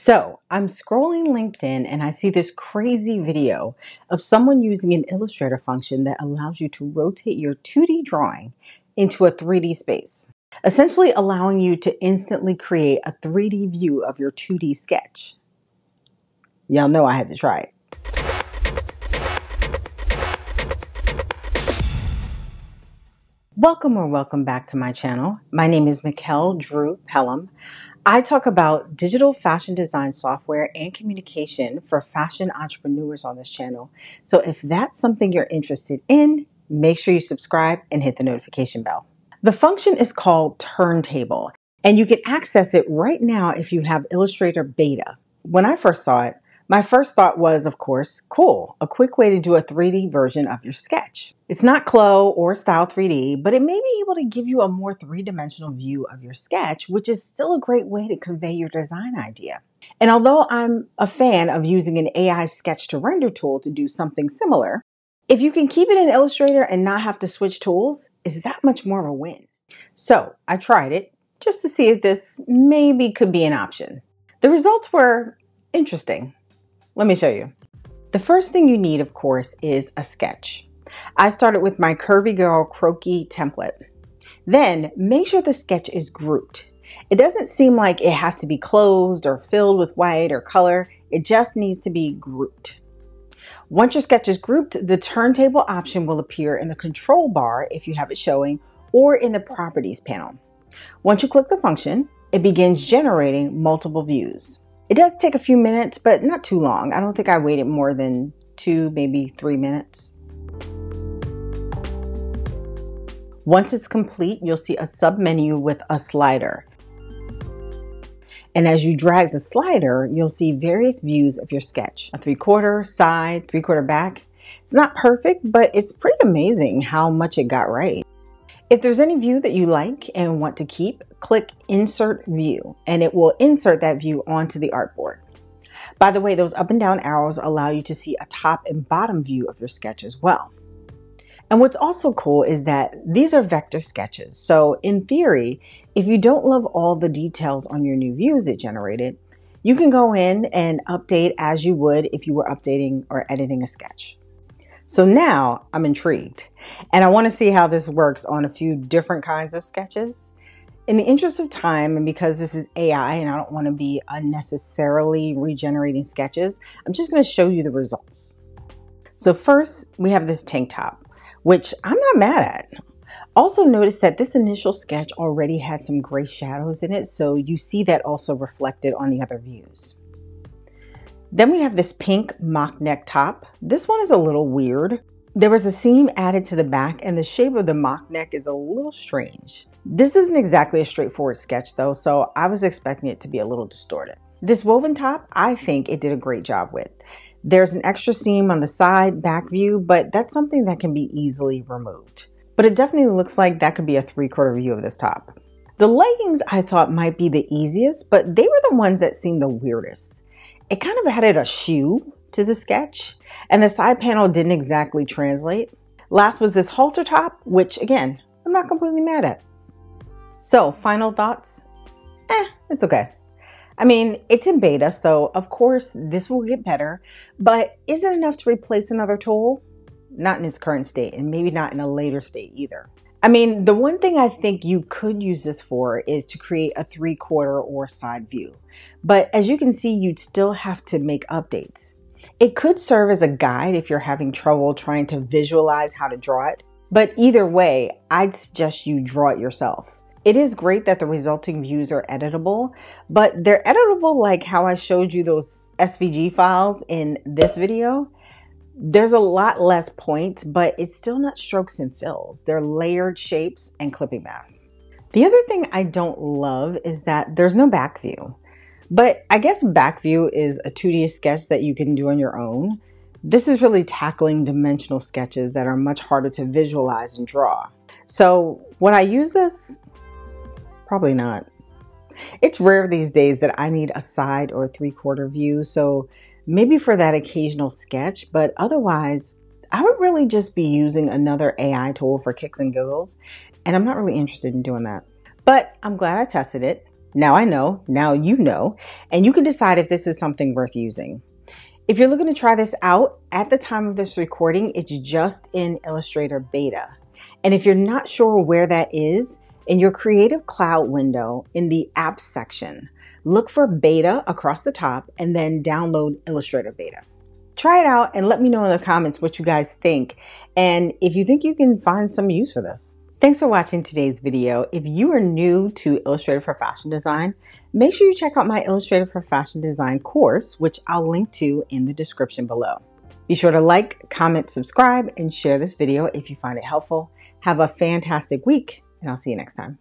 So I'm scrolling LinkedIn and I see this crazy video of someone using an Illustrator function that allows you to rotate your 2D drawing into a 3D space, essentially allowing you to instantly create a 3D view of your 2D sketch. Y'all know I had to try it. Welcome or welcome back to my channel. My name is Mikkel Drew Pelham. I talk about digital fashion design software and communication for fashion entrepreneurs on this channel. So if that's something you're interested in, make sure you subscribe and hit the notification bell. The function is called Turntable, and you can access it right now if you have Illustrator Beta. When I first saw it, my first thought was, of course, cool, a quick way to do a 3D version of your sketch. It's not Clo or Style 3D, but it may be able to give you a more three-dimensional view of your sketch, which is still a great way to convey your design idea. And although I'm a fan of using an AI sketch to render tool to do something similar, if you can keep it in Illustrator and not have to switch tools, it's that much more of a win. So I tried it just to see if this maybe could be an option. The results were interesting. Let me show you. The first thing you need, of course, is a sketch. I started with my Curvy Girl croquis template. Then make sure the sketch is grouped. It doesn't seem like it has to be closed or filled with white or color. It just needs to be grouped. Once your sketch is grouped, the turntable option will appear in the control bar if you have it showing, or in the properties panel. Once you click the function, it begins generating multiple views. It does take a few minutes, but not too long. I don't think I waited more than 2, maybe 3 minutes. Once it's complete, you'll see a submenu with a slider. And as you drag the slider, you'll see various views of your sketch. A 3/4, side, 3/4 back. It's not perfect, but it's pretty amazing how much it got right. If there's any view that you like and want to keep, click Insert View, and it will insert that view onto the artboard. By the way, those up and down arrows allow you to see a top and bottom view of your sketch as well. And what's also cool is that these are vector sketches. So in theory, if you don't love all the details on your new views it generated, you can go in and update as you would if you were updating or editing a sketch. So now I'm intrigued, and I want to see how this works on a few different kinds of sketches. In the interest of time, and because this is AI and I don't want to be unnecessarily regenerating sketches, I'm just going to show you the results. So first, we have this tank top, which I'm not mad at. Also notice that this initial sketch already had some gray shadows in it, so you see that also reflected on the other views. Then we have this pink mock neck top. This one is a little weird. There was a seam added to the back, and the shape of the mock neck is a little strange. This isn't exactly a straightforward sketch though, so I was expecting it to be a little distorted. This woven top, I think it did a great job with. There's an extra seam on the side back view, but that's something that can be easily removed. But it definitely looks like that could be a 3/4 view of this top. The leggings I thought might be the easiest, but they were the ones that seemed the weirdest. It kind of added a shoe to the sketch, and the side panel didn't exactly translate. Last was this halter top, which again, I'm not completely mad at. So final thoughts, it's okay. I mean, it's in beta, so of course this will get better, but is it enough to replace another tool? Not in its current state, and maybe not in a later state either. I mean, the one thing I think you could use this for is to create a 3/4 or side view. But as you can see, you'd still have to make updates. It could serve as a guide if you're having trouble trying to visualize how to draw it, but either way, I'd suggest you draw it yourself. It is great that the resulting views are editable, but they're editable like how I showed you those SVG files in this video. There's a lot less points, but it's still not strokes and fills. They're layered shapes and clipping masks. The other thing I don't love is that there's no back view. But I guess back view is a 2D sketch that you can do on your own. This is really tackling dimensional sketches that are much harder to visualize and draw. So would I use this? Probably not. It's rare these days that I need a side or 3/4 view, so maybe for that occasional sketch, but otherwise I would really just be using another AI tool for kicks and giggles, and I'm not really interested in doing that. But I'm glad I tested it. Now I know, now you know, and you can decide if this is something worth using. If you're looking to try this out, at the time of this recording, it's just in Illustrator beta. And if you're not sure where that is, in your Creative Cloud window, in the Apps section, look for Beta across the top and then download Illustrator Beta. Try it out and let me know in the comments what you guys think and if you think you can find some use for this. Thanks for watching today's video. If you are new to Illustrator for Fashion Design, make sure you check out my Illustrator for Fashion Design course, which I'll link to in the description below. Be sure to like, comment, subscribe, and share this video if you find it helpful. Have a fantastic week, and I'll see you next time.